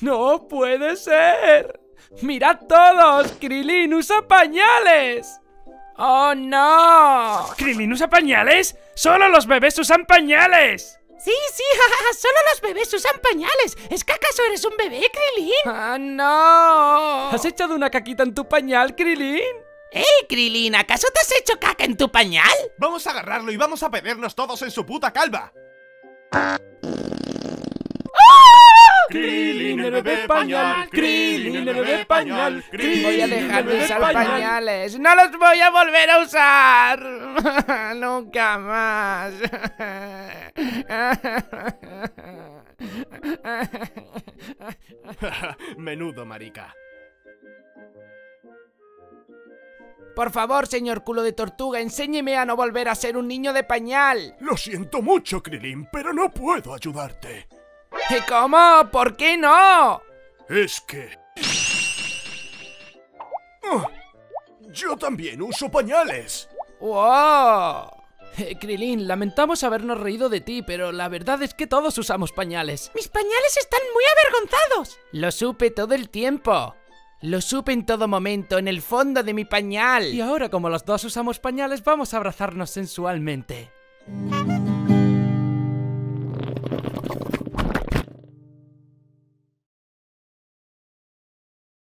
¡No puede ser! ¡Mirad todos! ¡Krillin usa pañales! ¡Oh, no! ¿Krillin usa pañales? ¡Solo los bebés usan pañales! Sí, solo los bebés usan pañales. ¿Es que acaso eres un bebé, Krillin? ¡Ah, no! ¿Has echado una caquita en tu pañal, Krillin? ¡Ey, Krillin! ¿Acaso te has hecho caca en tu pañal? Vamos a agarrarlo y vamos a pedirnos todos en su puta calva. Krillin, el bebé pañal, Krillin, el bebé pañal, Krillin. Voy a dejar de usar pañales. No los voy a volver a usar. Nunca más. Menudo marica. Por favor, señor culo de tortuga, enséñeme a no volver a ser un niño de pañal. Lo siento mucho, Krillin, pero no puedo ayudarte. ¿Cómo? ¿Por qué no? Es que... Oh, yo también uso pañales. ¡Wow! Krillin, lamentamos habernos reído de ti, pero la verdad es que todos usamos pañales. ¡Mis pañales están muy avergonzados! Lo supe todo el tiempo. Lo supe en todo momento, en el fondo de mi pañal. Y ahora, como los dos usamos pañales, vamos a abrazarnos sensualmente.